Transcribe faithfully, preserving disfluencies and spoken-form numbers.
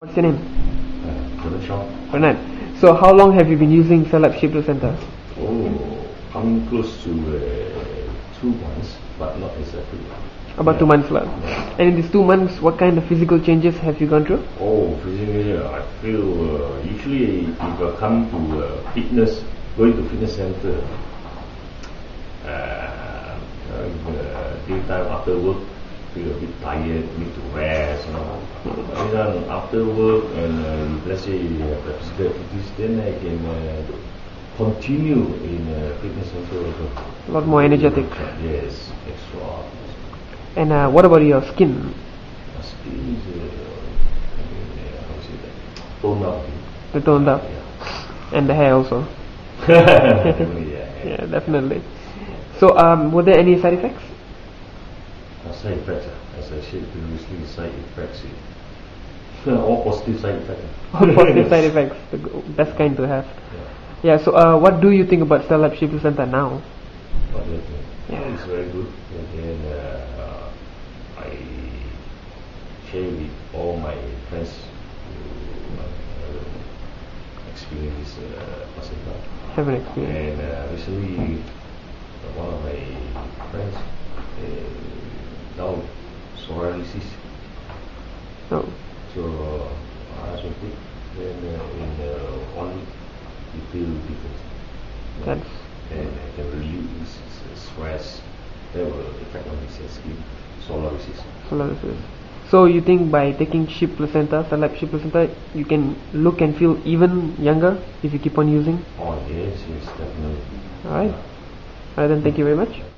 What's your name? Uh, Fernand. So how long have you been using CellLab Shibu Center? Oh, I'm close to uh, two months, but not exactly. About yeah. two months left. Yeah. And in these two months, what kind of physical changes have you gone through? Oh, physically, I feel uh, usually if I come to uh, fitness, going to fitness center, uh, uh, daytime after work, feel a bit tired, need to rest, you know. But then after work and uh, let's say uh, physical activities, then I can uh, continue in uh, fitness center. A lot more energetic. Yes, extra. And uh, what about your skin? My skin is, uh, I mean, uh, how is it? Toned up. The toned up. Yeah. And the hair also. Definitely, yeah. Yeah, definitely. So, um, were there any side effects? Side effects, as I said previously, side effects. All positive side effects. All positive side effects, the best kind to have. Yeah, yeah. So uh, what do you think about CellLab Shibu Center now? What do I think? Yeah. It's very good. And then uh, I share with all my friends who uh, experience uh, placenta. Have an experience. And uh, recently, one of my friends, uh, now psoriasis. Oh. So uh, I should think then uh, in uh, one week you feel different. That's and uh, the release stress that will affect on his skin. Psoriasis. Psoriasis. So you think by taking sheep placenta, CellLab Sheep Placenta, you can look and feel even younger if you keep on using? Oh yes, yes, definitely. Alright. Alright then, thank you very much.